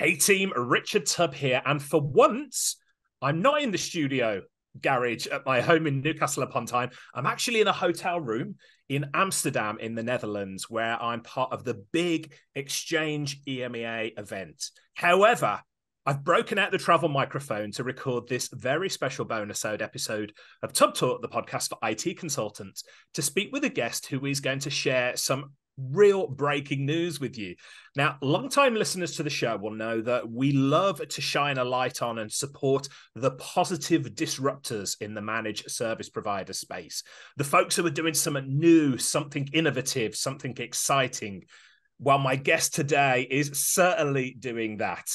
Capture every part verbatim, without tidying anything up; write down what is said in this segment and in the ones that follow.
Hey team, Richard Tubb here, and for once, I'm not in the studio garage at my home in Newcastle upon Tyne. I'm actually in a hotel room in Amsterdam in the Netherlands, where I'm part of the big Exchange E M E A event. However, I've broken out the travel microphone to record this very special bonus episode of Tubb Talk, the podcast for I T consultants, to speak with a guest who is going to share some real breaking news with you. Now, long-time listeners to the show will know that we love to shine a light on and support the positive disruptors in the managed service provider space, the folks who are doing something new, something innovative, something exciting. Well, my guest today is certainly doing that.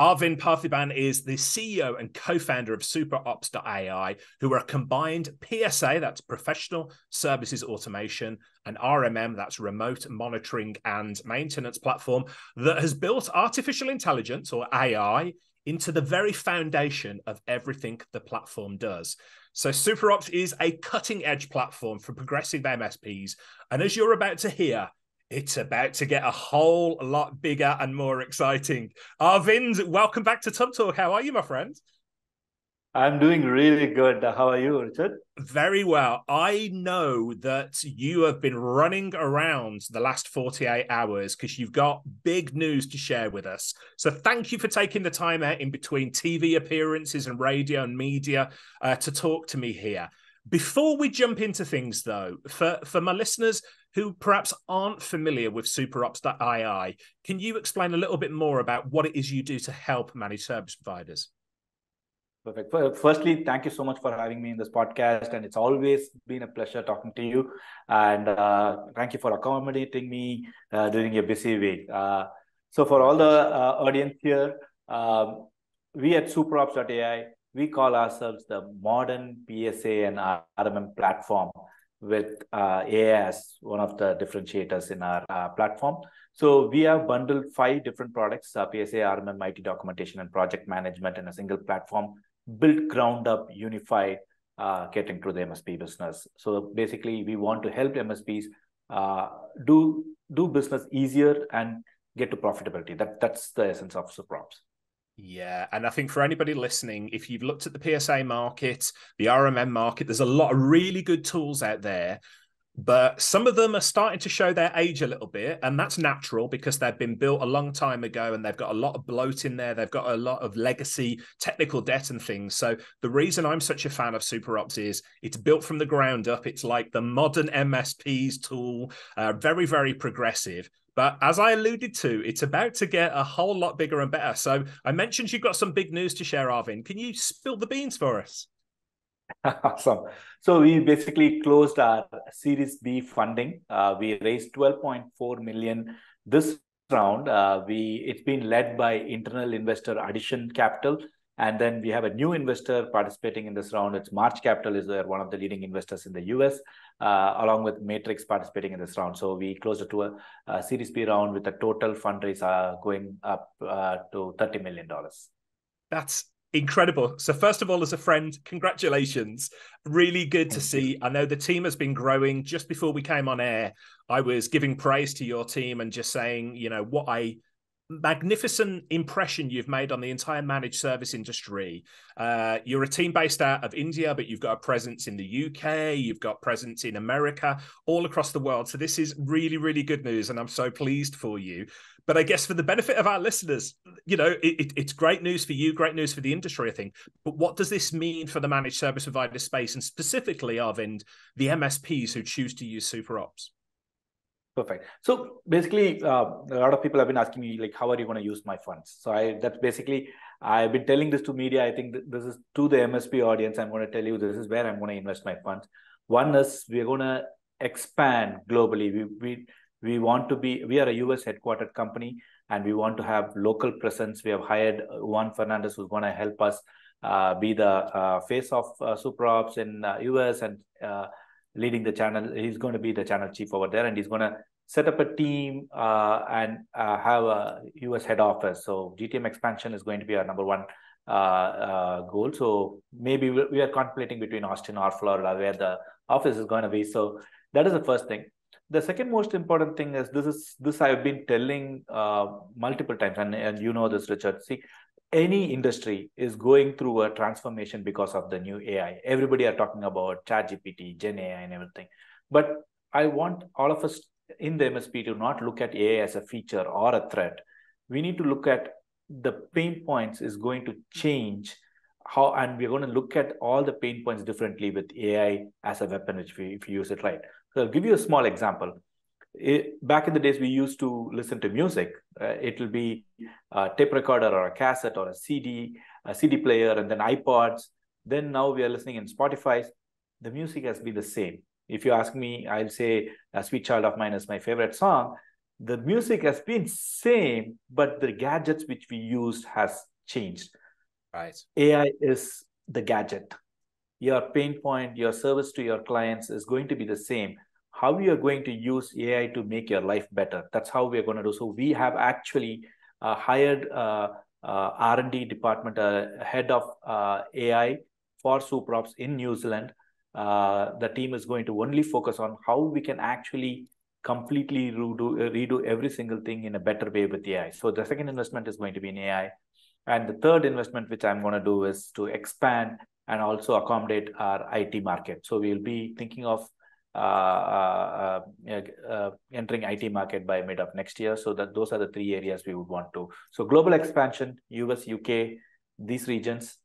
Arvind Parthiban is the C E O and co-founder of SuperOps dot A I, who are a combined P S A, that's Professional Services Automation, and R M M, that's Remote Monitoring and Maintenance Platform, that has built artificial intelligence, or A I, into the very foundation of everything the platform does. So SuperOps is a cutting-edge platform for progressive M S Ps, and as you're about to hear, it's about to get a whole lot bigger and more exciting. Arvind, welcome back to Tubb Talk. How are you, my friend? I'm doing really good. How are you, Richard? Very well. I know that you have been running around the last forty-eight hours because you've got big news to share with us. So thank you for taking the time out in between T V appearances and radio and media uh, to talk to me here. Before we jump into things, though, for, for my listeners who perhaps aren't familiar with SuperOps dot A I, can you explain a little bit more about what it is you do to help managed service providers? Perfect. Firstly, thank you so much for having me in this podcast, and it's always been a pleasure talking to you. And uh, thank you for accommodating me uh, during your busy week. Uh, so for all the uh, audience here, um, we at SuperOps dot A I, we call ourselves the modern P S A and R M M platform, with uh, A I as one of the differentiators in our uh, platform. So we have bundled five different products, uh, P S A, R M M, I T documentation, and project management in a single platform, built ground up, unified, uh, getting to the M S P business. So basically, we want to help M S Ps uh, do, do business easier and get to profitability. That, that's the essence of SuperOps. Yeah, and I think for anybody listening, if you've looked at the P S A market, the R M M market, there's a lot of really good tools out there, but some of them are starting to show their age a little bit, and that's natural because they've been built a long time ago and they've got a lot of bloat in there. They've got a lot of legacy technical debt and things. So the reason I'm such a fan of SuperOps is it's built from the ground up. It's like the modern M S P's tool, uh, very, very progressive. But as I alluded to, it's about to get a whole lot bigger and better. So I mentioned you've got some big news to share, Arvind. Can you spill the beans for us? Awesome. So we basically closed our Series B funding. Uh, we raised twelve point four million dollars this round. Uh, we it's been led by internal investor Addition Capital. And then we have a new investor participating in this round. It's March Capital is one of the leading investors in the U S, uh, along with Matrix participating in this round. So we closed to a, a Series B round with a total fundraise uh, going up uh, to thirty million dollars. That's incredible. So first of all, as a friend, congratulations. Really good to see. I know the team has been growing. Just before we came on air, I was giving praise to your team and just saying, you know, what I... magnificent impression you've made on the entire managed service industry. Uh, you're a team based out of India, but you've got a presence in the U K, you've got presence in America, all across the world. So this is really, really good news, and I'm so pleased for you. But I guess for the benefit of our listeners, you know, it, it, it's great news for you, great news for the industry, I think. But what does this mean for the managed service provider space, and specifically, Arvind, the M S Ps who choose to use SuperOps? Perfect. So basically, uh, a lot of people have been asking me, like, how are you going to use my funds? So I, that's basically, I've been telling this to media. I think th- this is to the M S P audience. I'm going to tell you, this is where I'm going to invest my funds. One is we're going to expand globally. We, we, we want to be, we are a U S headquartered company, and we want to have local presence. We have hired Juan Fernandez, who's going to help us uh, be the uh, face of uh, SuperOps in uh, U S and uh, leading the channel. He's going to be the channel chief over there, and he's going to set up a team uh, and uh, have a U S head office. So G T M expansion is going to be our number one uh, uh, goal. So maybe we are contemplating between Austin or Florida, where the office is going to be. So that is the first thing. The second most important thing is this is this I've been telling uh, multiple times, and, and you know this, Richard. See, any industry is going through a transformation because of the new A I. Everybody are talking about Chat G P T, Gen A I and everything. But I want all of us in the M S P to not look at A I as a feature or a threat. We need to look at the pain points is going to change how, and we're going to look at all the pain points differently with A I as a weapon, if we, if you use it right. So I'll give you a small example. It, back in the days, we used to listen to music. Uh, it'll be a tape recorder or a cassette or a C D, a C D player, and then iPods. Then now we are listening in Spotify. The music has been the same. If you ask me, I'll say A Sweet Child of Mine is my favorite song. The music has been same, but the gadgets which we used has changed. Right. A I is the gadget. Your pain point, your service to your clients is going to be the same. How you are going to use A I to make your life better. That's how we're going to do. So we have actually uh, hired uh, uh, R and D department, uh, head of uh, A I for SuperOps in New Zealand. Uh, the team is going to only focus on how we can actually completely redo, redo every single thing in a better way with A I. So the second investment is going to be in A I. And the third investment, which I'm going to do, is to expand and also accommodate our I T market. So we'll be thinking of uh, uh, uh, uh, entering I T market by mid of next year. So that those are the three areas we would want to. So global expansion, U S, U K, these regions,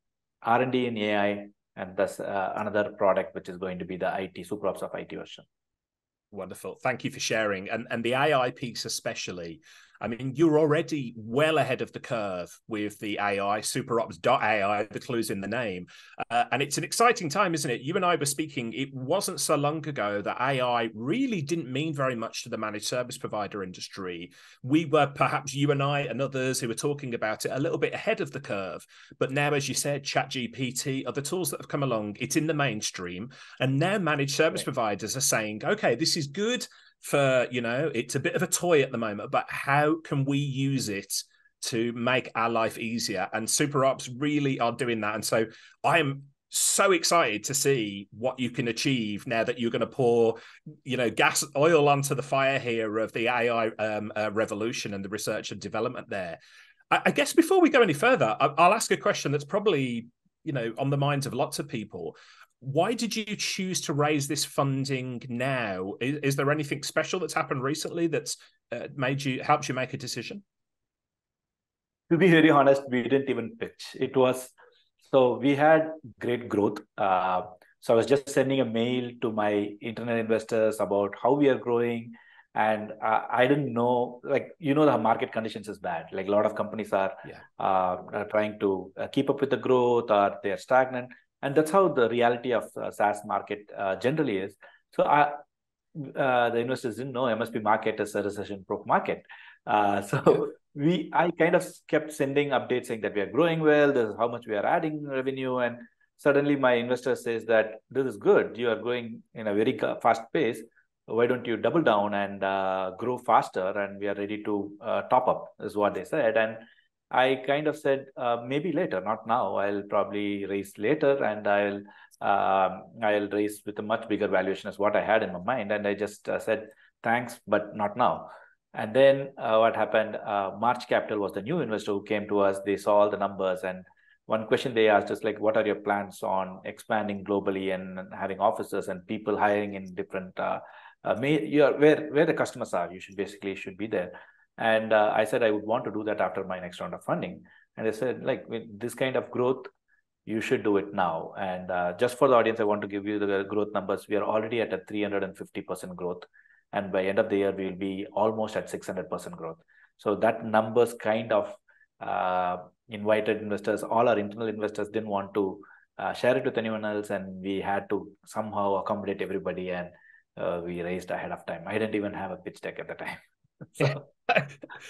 R and D in A I, and that's uh, another product, which is going to be the I T, SuperOps of I T version. Wonderful. Thank you for sharing. And, and the A I piece especially. I mean, you're already well ahead of the curve with the A I, SuperOps dot A I, the clue's in the name. Uh, and it's an exciting time, isn't it? You and I were speaking, it wasn't so long ago that A I really didn't mean very much to the managed service provider industry. We were perhaps, you and I and others who were talking about it, a little bit ahead of the curve. But now, as you said, Chat G P T, other tools that have come along, it's in the mainstream. And now managed service right. providers are saying, okay, this is good. For, you know, it's a bit of a toy at the moment, but how can we use it to make our life easier? And SuperOps really are doing that. And so I am so excited to see what you can achieve now that you're going to pour, you know, gas, oil onto the fire here of the A I um, uh, revolution and the research and development there. I, I guess before we go any further, I, I'll ask a question that's probably, you know, on the minds of lots of people. Why did you choose to raise this funding now? Is, is there anything special that's happened recently that's uh, made you, helped you make a decision? To be very honest, we didn't even pitch. It was, so we had great growth. Uh, so I was just sending a mail to my internet investors about how we are growing. And uh, I didn't know, like, you know, the market conditions is bad. Like a lot of companies are, yeah. uh, are trying to keep up with the growth or they're stagnant. And that's how the reality of uh, SaaS market uh, generally is. So I, uh, the investors didn't know M S P market is a recession-proof market. Uh, so we, I kind of kept sending updates saying that we are growing well, this is how much we are adding revenue. And suddenly my investor says that this is good. You are going in a very fast pace. Why don't you double down and uh, grow faster? And we are ready to uh, top up is what they said. And I kind of said, uh, maybe later, not now. I'll probably raise later and I'll uh, I'll raise with a much bigger valuation as what I had in my mind. And I just uh, said, thanks, but not now. And then uh, what happened, uh, March Capital was the new investor who came to us. They saw all the numbers. And one question they asked is like, what are your plans on expanding globally and having offices and people hiring in different, uh, uh, your, where, where the customers are, you should basically should be there. And uh, I said, I would want to do that after my next round of funding. And I said, like, with this kind of growth, you should do it now. And uh, just for the audience, I want to give you the growth numbers. We are already at a three hundred fifty percent growth. And by end of the year, we will be almost at six hundred percent growth. So that numbers kind of uh, invited investors. All our internal investors didn't want to uh, share it with anyone else. And we had to somehow accommodate everybody. And uh, we raised ahead of time. I didn't even have a pitch deck at the time. So.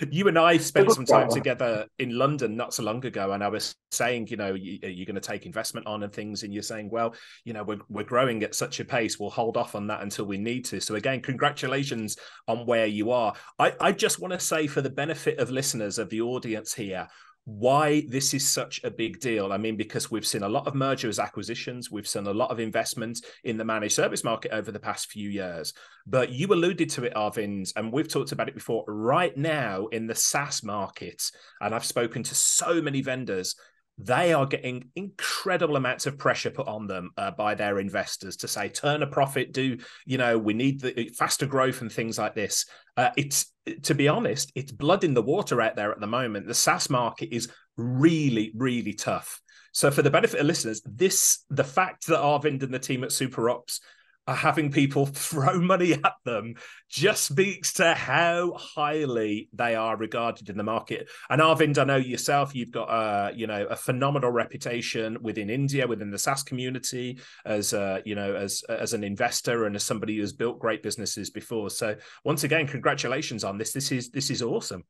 You and I spent some time together in London not so long ago, and I was saying, you know, you, you're going to take investment on and things, and you're saying, well, you know, we're, we're growing at such a pace, we'll hold off on that until we need to. So again, congratulations on where you are. I, I just want to say, for the benefit of listeners, of the audience here, why this is such a big deal. I mean, because we've seen a lot of mergers, acquisitions, we've seen a lot of investment in the managed service market over the past few years. But you alluded to it, Arvind, and we've talked about it before. Right now in the SaaS market, and I've spoken to so many vendors, they are getting incredible amounts of pressure put on them uh, by their investors to say, turn a profit, do, you know, we need the faster growth and things like this. Uh, it's, to be honest, it's blood in the water out there at the moment. The SaaS market is really, really tough. So for the benefit of listeners, this, the fact that Arvind and the team at SuperOps are having people throw money at them just speaks to how highly they are regarded in the market. And Arvind, I know yourself, you've got uh, you know, a phenomenal reputation within India, within the SaaS community, as uh, you know, as as an investor and as somebody who's built great businesses before. So once again, congratulations on this. This is this is awesome.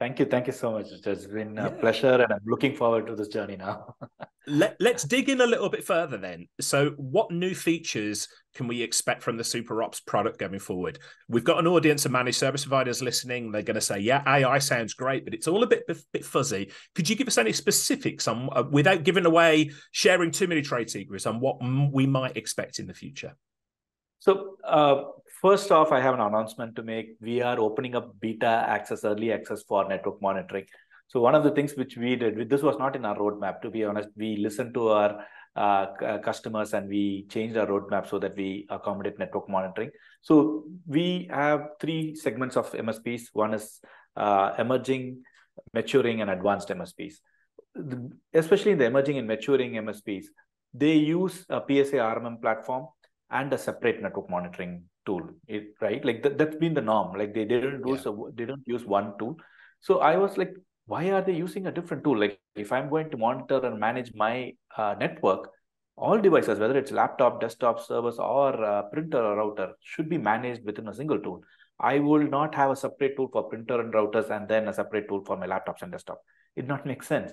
Thank you. Thank you so much. It has been a yeah. pleasure, and I'm looking forward to this journey now. Let, let's dig in a little bit further then. So what new features can we expect from the SuperOps product going forward? We've got an audience of managed service providers listening. They're going to say, yeah, A I sounds great, but it's all a bit, a bit fuzzy. Could you give us any specifics on, uh, without giving away, sharing too many trade secrets, on what we might expect in the future? So uh, first off, I have an announcement to make. We are opening up beta access, early access for network monitoring. So one of the things which we did, this was not in our roadmap, to be honest. We listened to our uh, customers and we changed our roadmap so that we accommodate network monitoring. So we have three segments of M S Ps. One is uh, emerging, maturing, and advanced M S Ps. The, especially the emerging and maturing M S Ps, they use a P S A R M M platform and a separate network monitoring tool, it, right? Like th that's been the norm. Like they, they didn't use yeah. they don't use one tool. So I was like, why are they using a different tool? Like if I'm going to monitor and manage my uh, network, all devices, whether it's laptop, desktop, servers, or uh, printer or router, should be managed within a single tool. I will not have a separate tool for printer and routers and then a separate tool for my laptops and desktop. It does not make sense.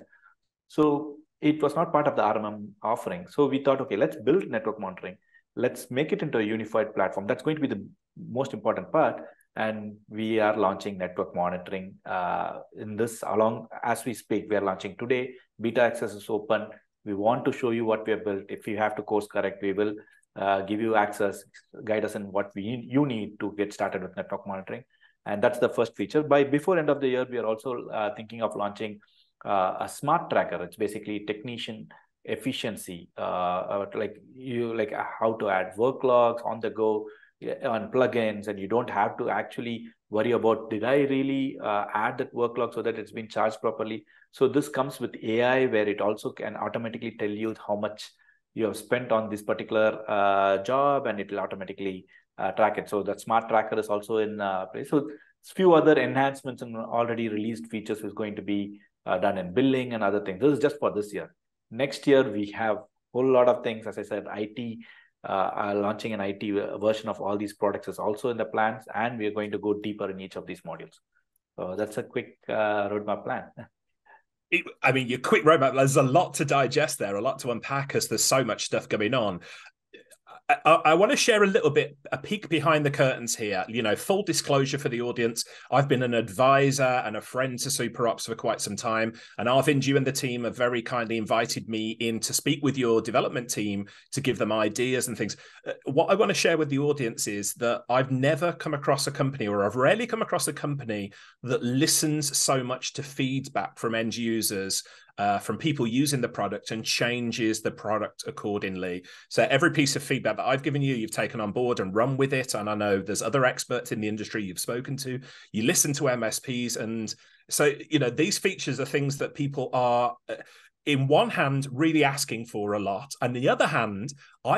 So it was not part of the R M M offering. So we thought, okay, let's build network monitoring. Let's make it into a unified platform. That's going to be the most important part. And we are launching network monitoring uh, in this along as we speak. We are launching today. Beta access is open. We want to show you what we have built. If you have to course correct, we will uh, give you access, guide us in what we you need to get started with network monitoring. And that's the first feature. By before end of the year, we are also uh, thinking of launching uh, a smart tracker. It's basically technician efficiency, uh, like you like how to add work logs on the go, on plugins, and you don't have to actually worry about, did I really uh, add that work log so that it's been charged properly? So this comes with A I, where it also can automatically tell you how much you have spent on this particular uh, job, and it will automatically uh, track it. So that smart tracker is also in uh, place. So a few other enhancements and already released features is going to be uh, done in billing and other things. This is just for this year. Next year, we have a whole lot of things. As I said, I T, Uh, launching an I T version of all these products is also in the plans, and we are going to go deeper in each of these modules. So that's a quick uh, roadmap plan. It, I mean, your quick roadmap, there's a lot to digest there, a lot to unpack, because there's so much stuff going on. I, I want to share a little bit, a peek behind the curtains here. You know, full disclosure for the audience, I've been an advisor and a friend to SuperOps for quite some time. And Arvind, you and the team have very kindly invited me in to speak with your development team to give them ideas and things. What I want to share with the audience is that I've never come across a company, or I've rarely come across a company, that listens so much to feedback from end users, Uh, from people using the product, and changes the product accordingly. So every piece of feedback that I've given you, you've taken on board and run with it. And I know there's other experts in the industry you've spoken to. You listen to M S Ps. And so, you know, these features are things that people are, in one hand, really asking for a lot. And the other hand,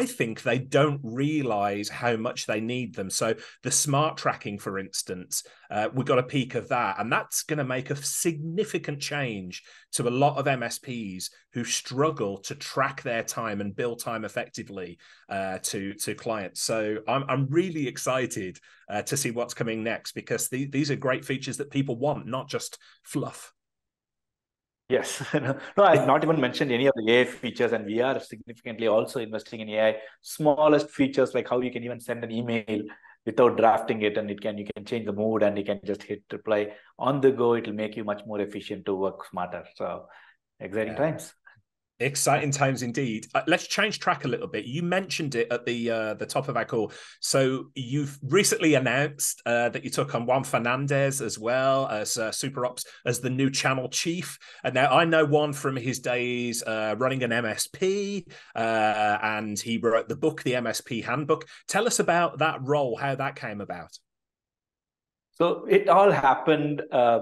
I think they don't realize how much they need them. So the smart tracking, for instance, uh, we got a peek of that. And that's going to make a significant change to a lot of M S Ps who struggle to track their time and bill time effectively uh, to, to clients. So I'm, I'm really excited uh, to see what's coming next, because the, these are great features that people want, not just fluff. Yes. no, I've not even mentioned any of the A I features, and we are significantly also investing in A I. Smallest features, like how you can even send an email without drafting it, and it can you can change the mood, and you can just hit reply on the go. It'll make you much more efficient to work smarter. So exciting yeah. times. Exciting times indeed. Uh, let's change track a little bit. You mentioned it at the uh, the top of our call. So you've recently announced uh, that you took on Juan Fernandez as well as uh, SuperOps as the new channel chief. And now I know Juan from his days uh, running an M S P, uh, and he wrote the book, the M S P Handbook. Tell us about that role, how that came about. So it all happened uh,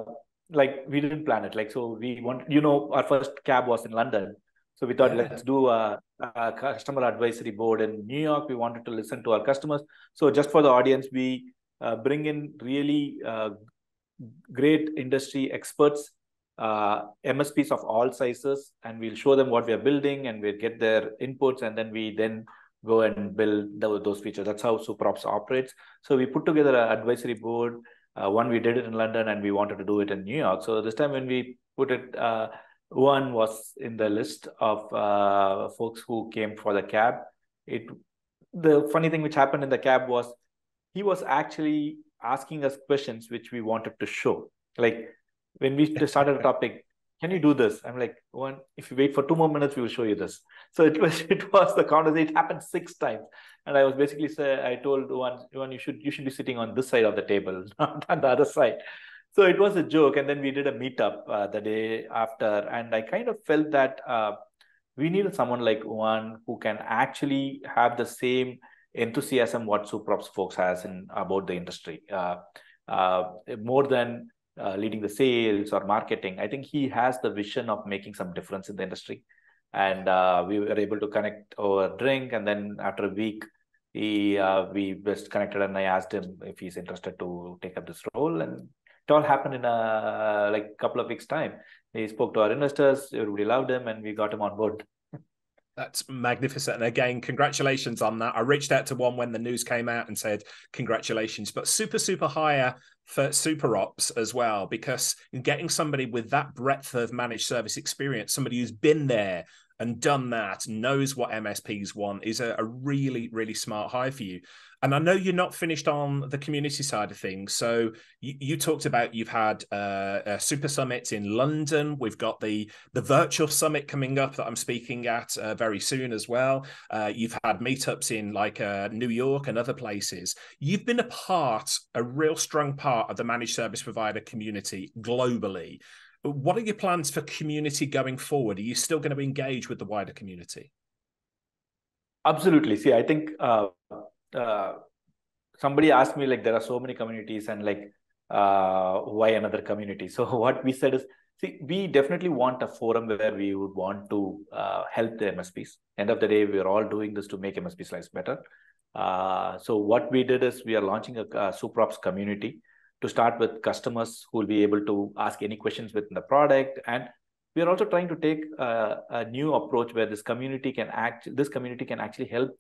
like we didn't plan it. Like so, we want you know our first cab was in London. So we thought, let's do a, a customer advisory board in New York. We wanted to listen to our customers. So just for the audience, we uh, bring in really uh, great industry experts, uh, M S Ps of all sizes, and we'll show them what we are building and we'll get their inputs. And then we then go and build the, those features. That's how SuperOps operates. So we put together an advisory board. Uh, one, we did it in London, and we wanted to do it in New York. So this time when we put it... Uh, One was in the list of uh, folks who came for the cab. It, the funny thing which happened in the cab was he was actually asking us questions which we wanted to show. Like when we started a topic, can you do this? I'm like, one, if you wait for two more minutes, we will show you this. So it was, it was the conversation. It happened six times, and I was basically say, I told one, one, you should, you should be sitting on this side of the table, not on the other side. So it was a joke, and then we did a meetup uh, the day after, and I kind of felt that uh, we needed someone like Juan who can actually have the same enthusiasm what SuperOps folks has in about the industry, uh, uh, more than uh, leading the sales or marketing. I think he has the vision of making some difference in the industry, and uh, we were able to connect over a drink, and then after a week, he uh, we just connected, and I asked him if he's interested to take up this role, and it all happened in a like couple of weeks' time. He spoke to our investors, everybody loved him, and we got him on board. That's magnificent. And again, congratulations on that. I reached out to one when the news came out and said, congratulations, but super, super hire for SuperOps as well, because getting somebody with that breadth of managed service experience, somebody who's been there and done that, knows what M S Ps want, is a, a really, really smart hire for you. And I know you're not finished on the community side of things. So you, you talked about you've had uh, a super summit in London. We've got the, the virtual summit coming up that I'm speaking at uh, very soon as well. Uh, you've had meetups in like uh, New York and other places. You've been a part, a real strong part of the managed service provider community globally. What are your plans for community going forward? Are you still going to engage with the wider community? Absolutely. See, I think uh, uh, somebody asked me, like, there are so many communities and, like, uh, why another community? So what we said is, see, we definitely want a forum where we would want to uh, help the M S Ps. End of the day, we are all doing this to make M S Ps' lives better. Uh, so what we did is we are launching a, a SuperOps community to start with customers who will be able to ask any questions within the product. And we are also trying to take a, a new approach where this community can act, this community can actually help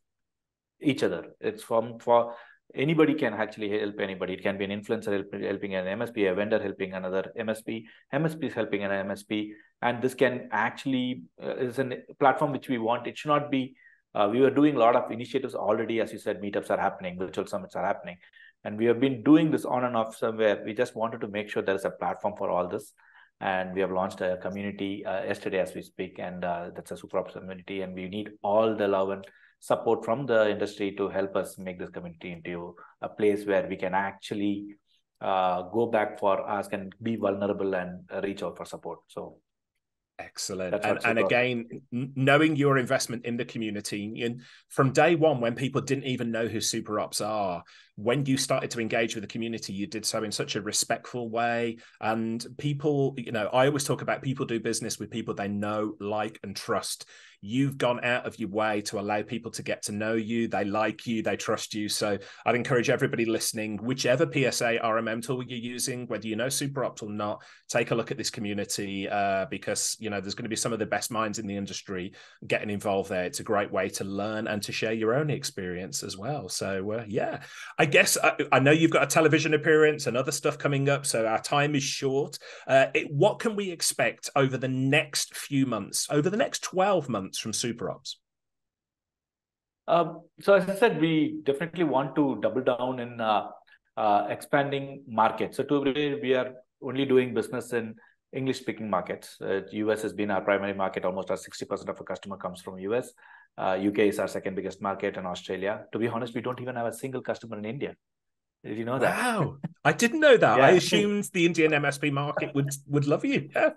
each other. It's from, for anybody can actually help anybody. It can be an influencer help, helping an M S P, a vendor helping another M S P, M S Ps helping an M S P. And this can actually uh, is a platform which we want. It should not be, uh, we were doing a lot of initiatives already. As you said, meetups are happening, virtual summits are happening. And we have been doing this on and off somewhere. We just wanted to make sure there is a platform for all this. And we have launched a community uh, yesterday as we speak. And uh, that's a SuperOps community. And we need all the love and support from the industry to help us make this community into a place where we can actually uh, go back for ask and be vulnerable and reach out for support. So. Excellent. And, and again, knowing your investment in the community, and from day one, when people didn't even know who SuperOps are, when you started to engage with the community, you did so in such a respectful way. And people, you know, I always talk about people do business with people they know, like, and trust. You've gone out of your way to allow people to get to know you. They like you, they trust you. So I'd encourage everybody listening, whichever P S A, R M M tool you're using, whether you know SuperOps or not, take a look at this community uh, because, you know, there's going to be some of the best minds in the industry getting involved there. It's a great way to learn and to share your own experience as well. So uh, yeah, I guess I, I know you've got a television appearance and other stuff coming up, so our time is short. Uh, it, what can we expect over the next few months, over the next twelve months from SuperOps? Uh, so as I said, we definitely want to double down in uh, uh, expanding markets. So today we are only doing business in English-speaking markets. Uh, U S has been our primary market. Almost our sixty percent of our customer comes from U S. Uh, U K is our second biggest market, and Australia. To be honest, we don't even have a single customer in India. Did you know that? Wow, I didn't know that. Yeah. I assumed the Indian M S P market would would love you. Yeah.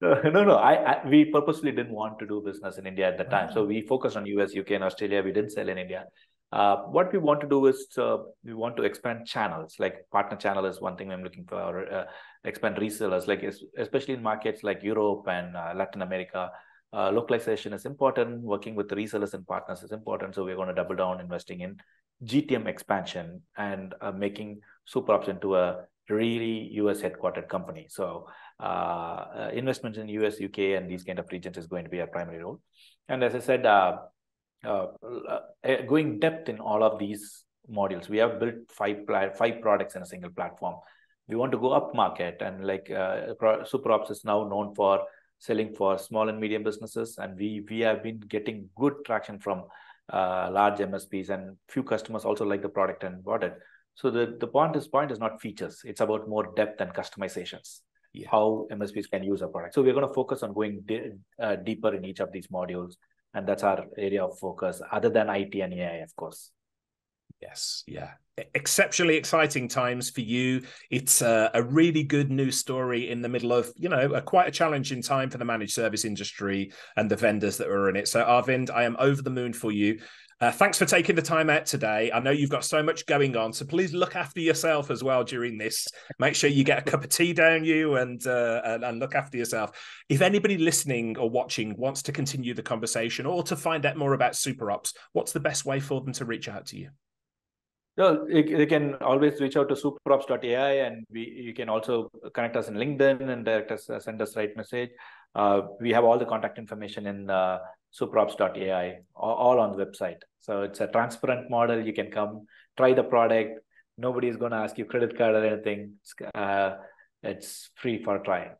No, no, I, I we purposely didn't want to do business in India at the time. Wow. So we focused on U S, U K, and Australia. We didn't sell in India. Uh, what we want to do is uh, we want to expand channels. Like partner channel is one thing I'm looking for. Or, uh, expand resellers, like especially in markets like Europe and uh, Latin America. Uh, localization is important. Working with resellers and partners is important. So we're going to double down investing in G T M expansion and uh, making SuperOps into a really U S headquartered company. So uh, uh, investments in U S, U K, and these kind of regions is going to be our primary role. And as I said, uh, uh, uh, going depth in all of these modules. We have built five five products in a single platform. We want to go up market, and like uh, SuperOps is now known for selling for small and medium businesses, and we we have been getting good traction from Uh, large M S Ps, and few customers also like the product and bought it. So the, the point is point is not features. It's about more depth and customizations, yeah. How M S Ps can use our product. So we're going to focus on going de uh, deeper in each of these modules. And that's our area of focus, other than I T and A I, of course. Yes. Yeah. Exceptionally exciting times for you. It's a, a really good news story in the middle of, you know, a, quite a challenging time for the managed service industry and the vendors that are in it. So Arvind, I am over the moon for you. Uh, thanks for taking the time out today. I know you've got so much going on, so please look after yourself as well during this. Make sure you get a cup of tea down you and, uh, and, and look after yourself. If anybody listening or watching wants to continue the conversation or to find out more about SuperOps, what's the best way for them to reach out to you? No, you can always reach out to SuperOps dot A I, and we, you can also connect us in LinkedIn and direct us, uh, send us the right message. Uh, we have all the contact information in uh, SuperOps dot A I, all, all on the website. So it's a transparent model. You can come try the product. Nobody is going to ask you credit card or anything. Uh, it's free for trying.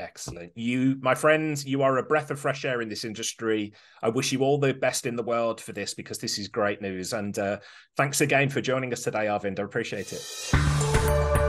Excellent. You, my friends, you are a breath of fresh air in this industry. I wish you all the best in the world for this, because this is great news. And uh, thanks again for joining us today, Arvind. I appreciate it.